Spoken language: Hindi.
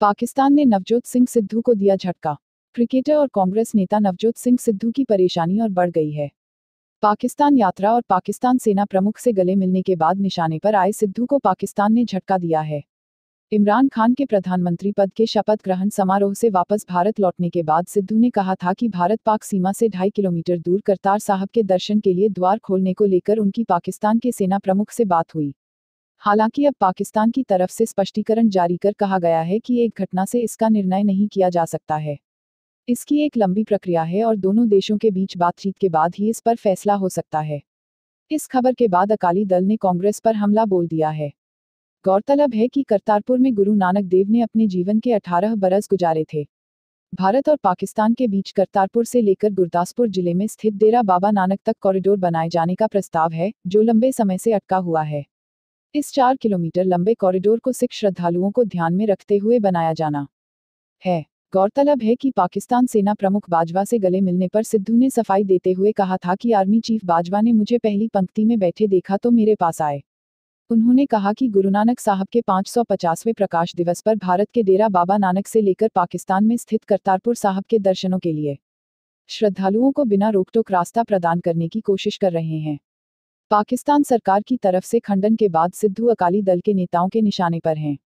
पाकिस्तान ने नवजोत सिंह सिद्धू को दिया झटका। क्रिकेटर और कांग्रेस नेता नवजोत सिंह सिद्धू की परेशानी और बढ़ गई है। पाकिस्तान यात्रा और पाकिस्तान सेना प्रमुख से गले मिलने के बाद निशाने पर आए सिद्धू को पाकिस्तान ने झटका दिया है। इमरान खान के प्रधानमंत्री पद के शपथ ग्रहण समारोह से वापस भारत लौटने के बाद सिद्धू ने कहा था कि भारत पाक सीमा से 2.5 किलोमीटर दूर करतार साहब के दर्शन के लिए द्वार खोलने को लेकर उनकी पाकिस्तान के सेना प्रमुख से बात हुई। हालांकि अब पाकिस्तान की तरफ से स्पष्टीकरण जारी कर कहा गया है कि एक घटना से इसका निर्णय नहीं किया जा सकता है। इसकी एक लंबी प्रक्रिया है और दोनों देशों के बीच बातचीत के बाद ही इस पर फैसला हो सकता है। इस खबर के बाद अकाली दल ने कांग्रेस पर हमला बोल दिया है। गौरतलब है कि करतारपुर में गुरु नानक देव ने अपने जीवन के 18 बरस गुजारे थे। भारत और पाकिस्तान के बीच करतारपुर से लेकर गुरदासपुर जिले में स्थित डेरा बाबा नानक तक कॉरिडोर बनाए जाने का प्रस्ताव है, जो लंबे समय से अटका हुआ है। इस 4 किलोमीटर लंबे कॉरिडोर को सिख श्रद्धालुओं को ध्यान में रखते हुए बनाया जाना है। गौरतलब है कि पाकिस्तान सेना प्रमुख बाजवा से गले मिलने पर सिद्धू ने सफाई देते हुए कहा था कि आर्मी चीफ बाजवा ने मुझे पहली पंक्ति में बैठे देखा तो मेरे पास आए। उन्होंने कहा कि गुरु नानक साहब के 550वें प्रकाश दिवस पर भारत के डेरा बाबा नानक से लेकर पाकिस्तान में स्थित करतारपुर साहब के दर्शनों के लिए श्रद्धालुओं को बिना रोक टोक रास्ता प्रदान करने की कोशिश कर रहे हैं। पाकिस्तान सरकार की तरफ से खंडन के बाद सिद्धू अकाली दल के नेताओं के निशाने पर हैं।